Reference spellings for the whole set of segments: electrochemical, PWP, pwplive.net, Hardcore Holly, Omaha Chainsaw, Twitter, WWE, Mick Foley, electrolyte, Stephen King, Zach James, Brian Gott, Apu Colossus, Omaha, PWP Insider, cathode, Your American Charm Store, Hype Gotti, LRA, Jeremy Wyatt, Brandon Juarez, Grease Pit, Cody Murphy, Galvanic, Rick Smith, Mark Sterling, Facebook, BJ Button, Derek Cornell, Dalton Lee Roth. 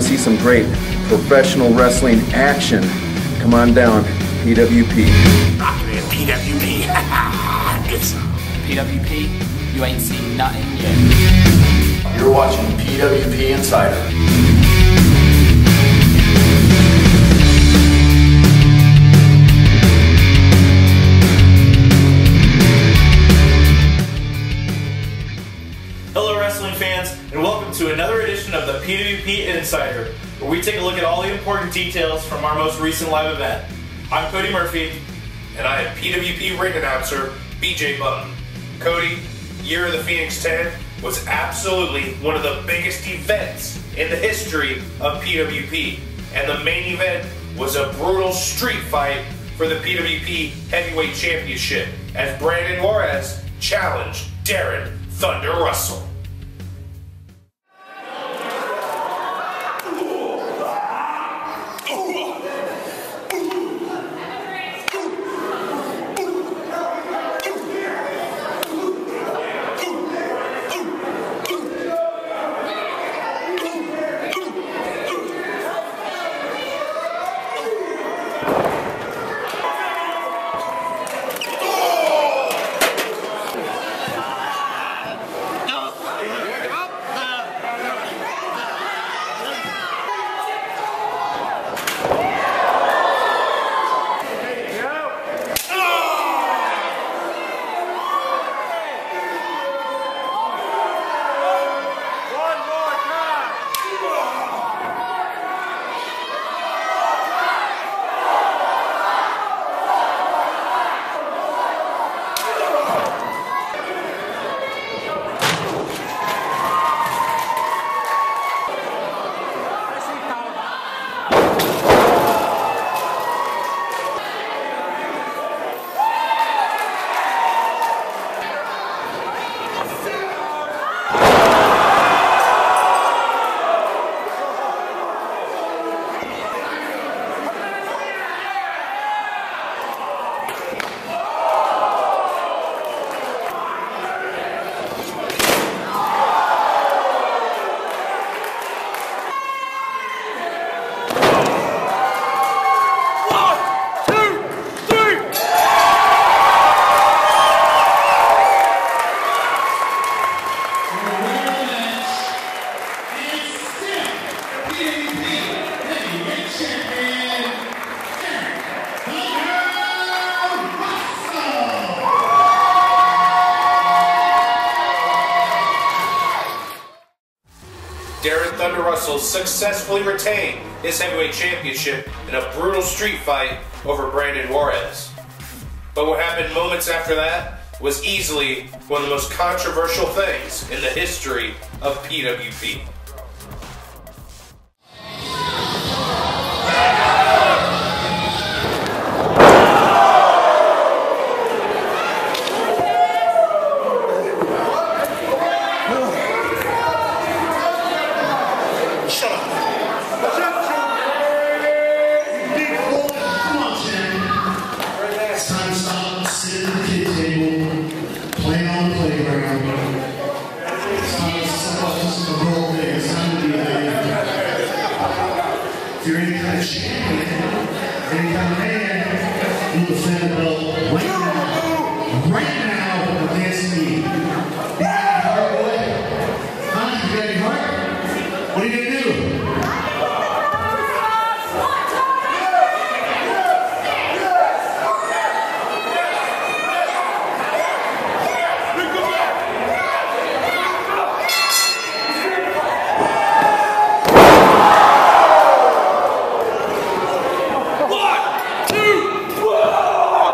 See some great professional wrestling action, come on down, PWP. PWP, PWP, you ain't seen nothing yet. You're watching PWP Insider. Of the PWP Insider, where we take a look at all the important details from our most recent live event. I'm Cody Murphy. And I am PWP ring announcer, BJ Button. Cody, Year of the Phoenix 10 was absolutely one of the biggest events in the history of PWP. And the main event was a brutal street fight for the PWP Heavyweight Championship as Brandon Juarez challenged Darren Thunder Russell. Thunder Russell successfully retained his heavyweight championship in a brutal street fight over Brandon Juarez. But what happened moments after that was easily one of the most controversial things in the history of PWP. One, two, whoa!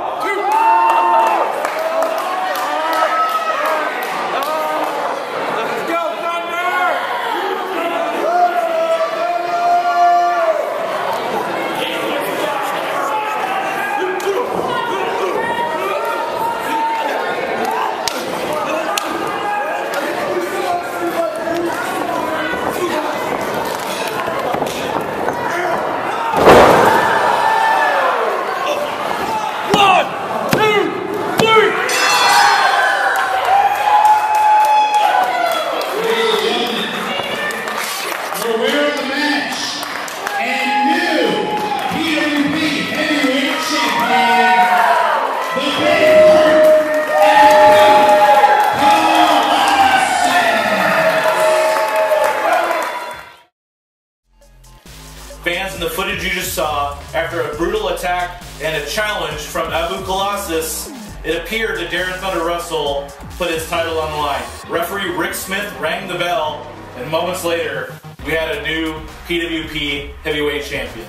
after a brutal attack and a challenge from Apu Colossus, it appeared that Darren Thunder Russell put his title on the line. Referee Rick Smith rang the bell, and moments later, we had a new PWP heavyweight champion.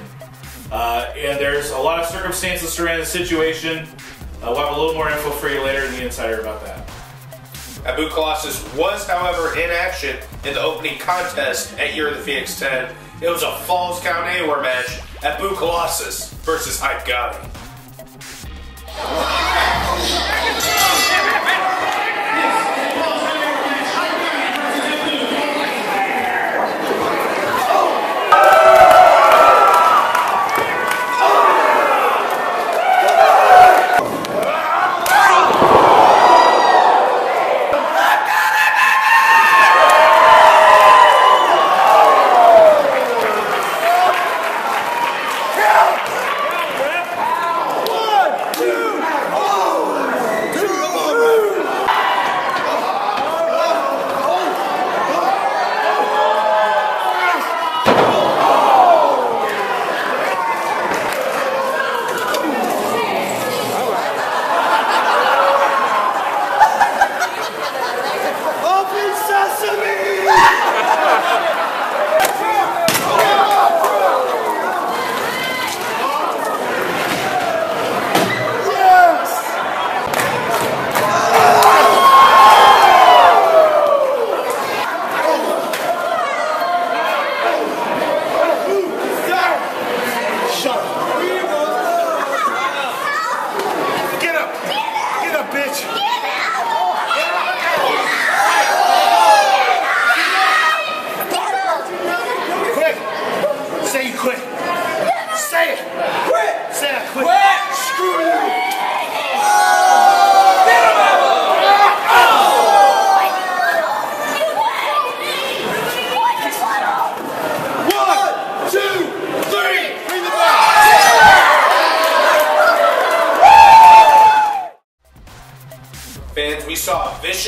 And there's a lot of circumstances surrounding the situation. We'll have a little more info for you later in the Insider about that. Apu Colossus was, however, in action in the opening contest at Year of the Phoenix 10. It was a Falls Count Anywhere match, Apu Colossus versus Hype Gotti.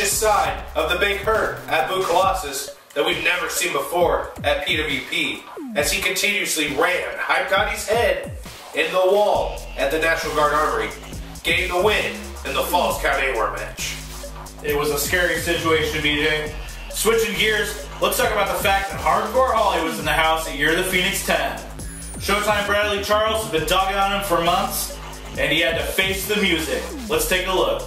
Side of the big hurt Apu Colossus that we've never seen before at PWP, as he continuously ran Hype Gotti's head in the wall at the National Guard Armory, getting the win in the Falls Count Anywhere match. It was a scary situation, BJ. Switching gears, let's talk about the fact that Hardcore Holly was in the house at Year of the Phoenix 10. Showtime Bradley Charles has been dogging on him for months, and he had to face the music. Let's take a look.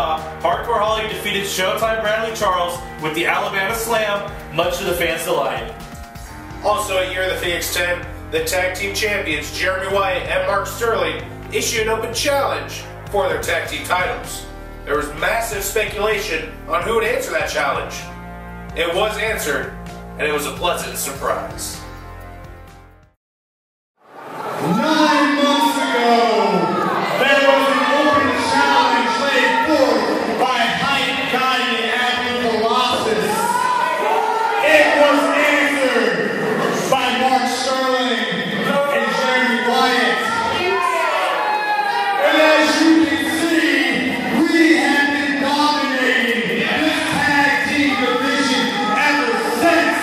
Chainsaw, Hardcore Holly defeated Showtime Bradley Charles with the Alabama Slam, much to the fans' delight. Also at Year of the Phoenix 10, the Tag Team Champions Jeremy Wyatt and Mark Sterling issued an open challenge for their tag team titles. There was massive speculation on who would answer that challenge. It was answered, and it was a pleasant surprise. 9 months ago, there was an open challenge laid forth by Hype Gotti and Apu Colossus. It was answered by Mark Sterling and Jeremy Wyatt. And as you can see, we have been dominating this tag team division ever since.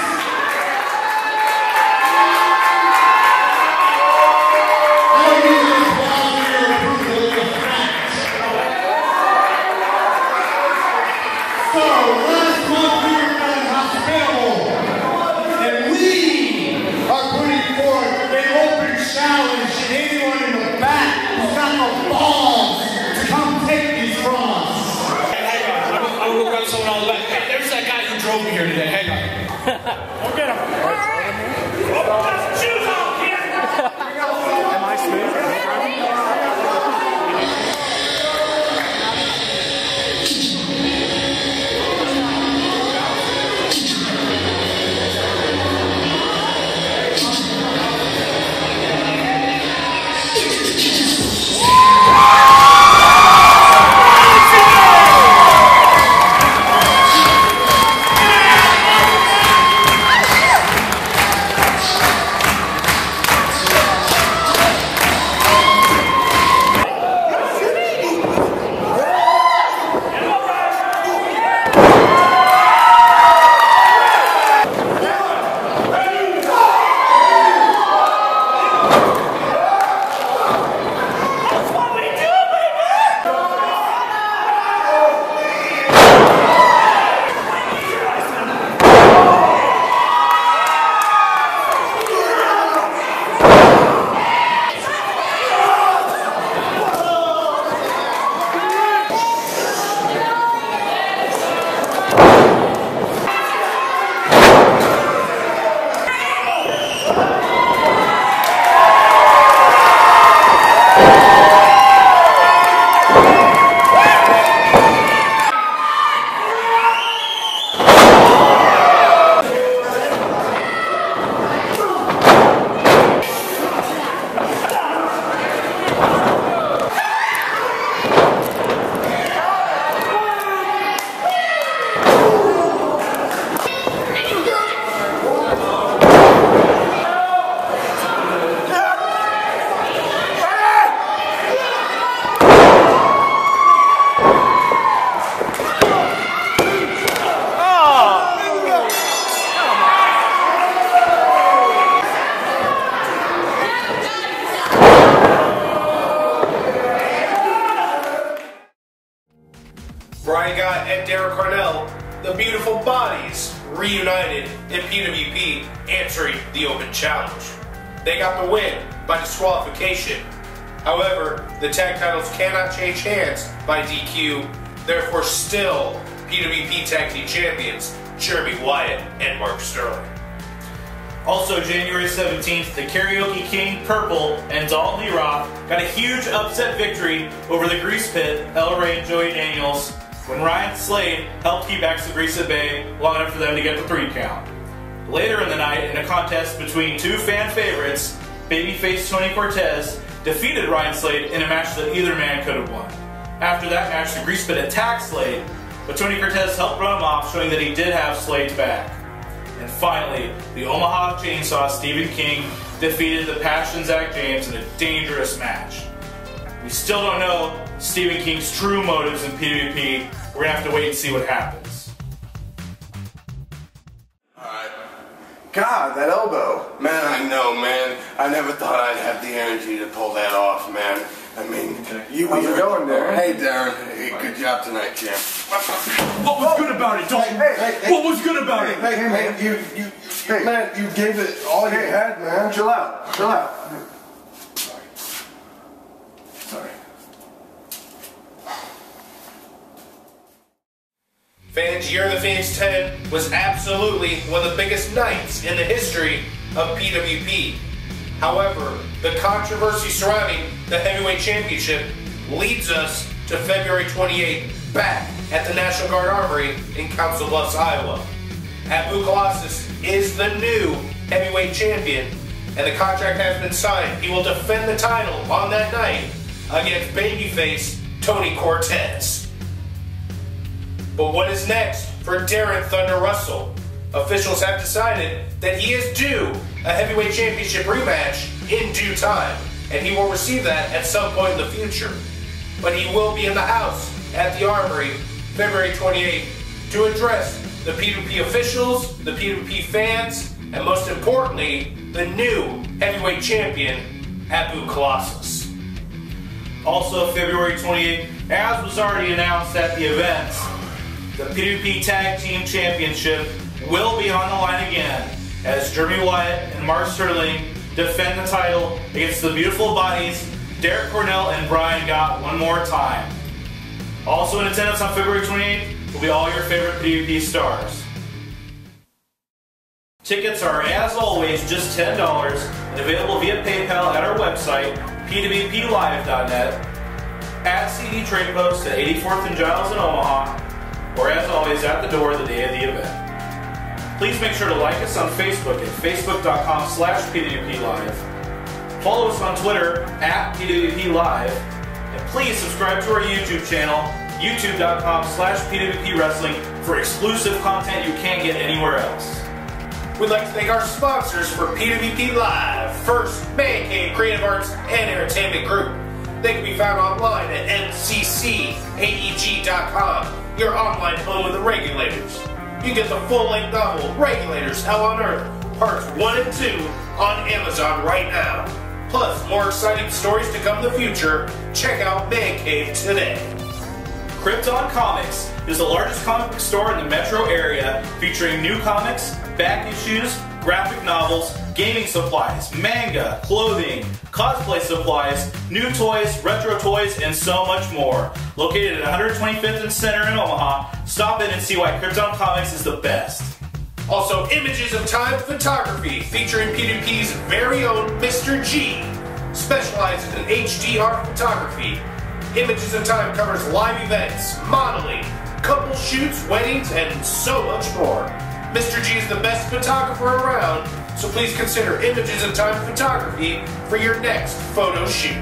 Brian Gott and Derek Cornell, the beautiful bodies, reunited in PWP answering the open challenge. They got the win by disqualification. However, the tag titles cannot change hands by DQ, therefore still PWP Tag Team Champions Jeremy Wyatt and Mark Sterling. Also January 17th, the Karaoke King, Purple, and Dalton Lee Roth got a huge upset victory over the Grease Pit, LRA, and Joey Daniels, when Ryan Slade helped keep Axe Grease at bay long enough for them to get the 3 count. Later in the night, in a contest between two fan favorites, babyface Tony Cortez defeated Ryan Slade in a match that either man could have won. After that match, the Grease Pit attacked Slade, but Tony Cortez helped run him off, showing that he did have Slade's back. And finally, the Omaha Chainsaw Stephen King defeated the Passion Zach James in a dangerous match. We still don't know Stephen King's true motives in PWP. We're gonna have to wait and see what happens. Alright. God, that elbow. Man, I know, man. I never thought I'd have the energy to pull that off, man. I mean, how's it going, Darren? Hey, Darren. Hey, good job tonight, champ. What was good about it, Dalton? Hey, what was good about it? Hey, man, you gave it all you had, man. Chill out. Chill out. Sorry. Sorry. Fan's Year of the Phoenix 10 was absolutely one of the biggest nights in the history of PWP. However, the controversy surrounding the Heavyweight Championship leads us to February 28th back at the National Guard Armory in Council Bluffs, Iowa. Apu Colossus is the new Heavyweight Champion, and the contract has been signed. He will defend the title on that night against babyface Tony Cortez. But what is next for Darren Thunder Russell? Officials have decided that he is due a Heavyweight Championship rematch in due time, and he will receive that at some point in the future. But he will be in the house at the Armory February 28th to address the PWP officials, the PWP fans, and most importantly, the new Heavyweight Champion, Apu Colossus. Also February 28th, as was already announced at the event, the PWP Tag Team Championship will be on the line again as Jeremy Wyatt and Mark Sterling defend the title against the Beautiful Bodies, Derek Cornell and Brian Gott one more time. Also in attendance on February 28th will be all your favorite PWP stars. Tickets are, as always, just $10 and available via PayPal at our website, pwplive.net, at CD Trade Post at 84th and Giles in Omaha, or as always at the door the day of the event. Please make sure to like us on Facebook at facebook.com/pwplive. Follow us on Twitter at pwplive. And please subscribe to our YouTube channel, youtube.com/pwpwrestling, for exclusive content you can't get anywhere else. We'd like to thank our sponsors for PWP Live, First Man Cave Creative Arts and Entertainment Group. They can be found online at mccaeg.com, your online home of the Regulators. You get the full-length novel, Regulators, Hell on Earth, Parts 1 and 2, on Amazon right now. Plus, more exciting stories to come in the future. Check out Man Cave today. Krypton Comics is the largest comic book store in the metro area, featuring new comics, back issues, graphic novels, gaming supplies, manga, clothing, cosplay supplies, new toys, retro toys, and so much more. Located at 125th and Center in Omaha, stop in and see why Krypton Comics is the best. Also, Images of Time Photography, featuring PWP's very own Mr. G, specializes in HDR photography. Images of Time covers live events, modeling, couple shoots, weddings, and so much more. Mr. G is the best photographer around, so please consider Images of Time Photography for your next photo shoot.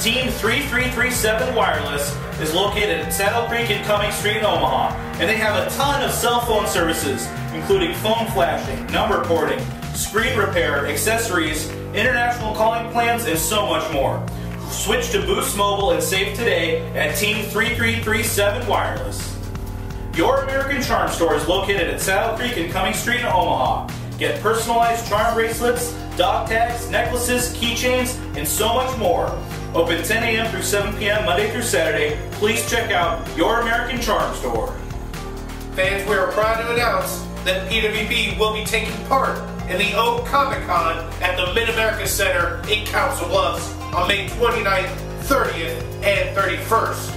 Team 3337 Wireless is located at Saddle Creek and Cummings Street in Omaha, and they have a ton of cell phone services, including phone flashing, number porting, screen repair, accessories, international calling plans, and so much more. Switch to Boost Mobile and save today at Team 3337 Wireless. Your American Charm Store is located at Saddle Creek and Cummings Street in Omaha. Get personalized charm bracelets, dog tags, necklaces, keychains, and so much more. Open 10 a.m. through 7 p.m. Monday through Saturday. Please check out Your American Charm Store. Fans, we are proud to announce that PWP will be taking part in the Oak Comic-Con at the Mid-America Center in Council Bluffs on May 29th, 30th, and 31st,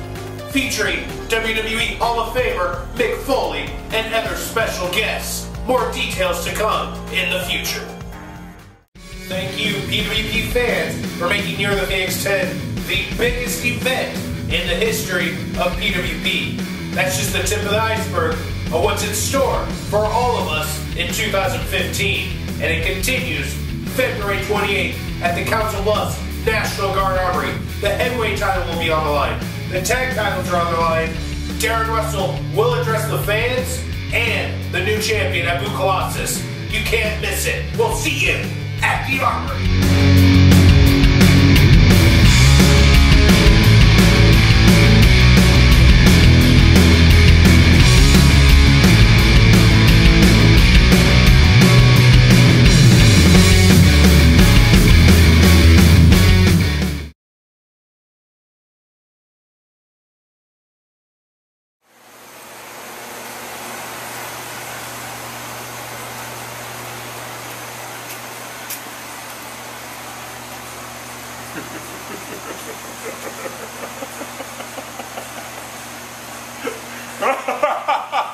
featuring WWE Hall of Famer Mick Foley and other special guests. More details to come in the future. Thank you, PWP fans, for making Year of the Phoenix 10 the biggest event in the history of PWP. That's just the tip of the iceberg of what's in store for all of us in 2015, and it continues February 28th at the Council Bluffs National Guard Armory. The heavyweight title will be on the line. The tag titles are on the line. Darren Russell will address the fans and the new champion, Apu Colossus. You can't miss it. We'll see you at the Armory. Ha ha ha ha!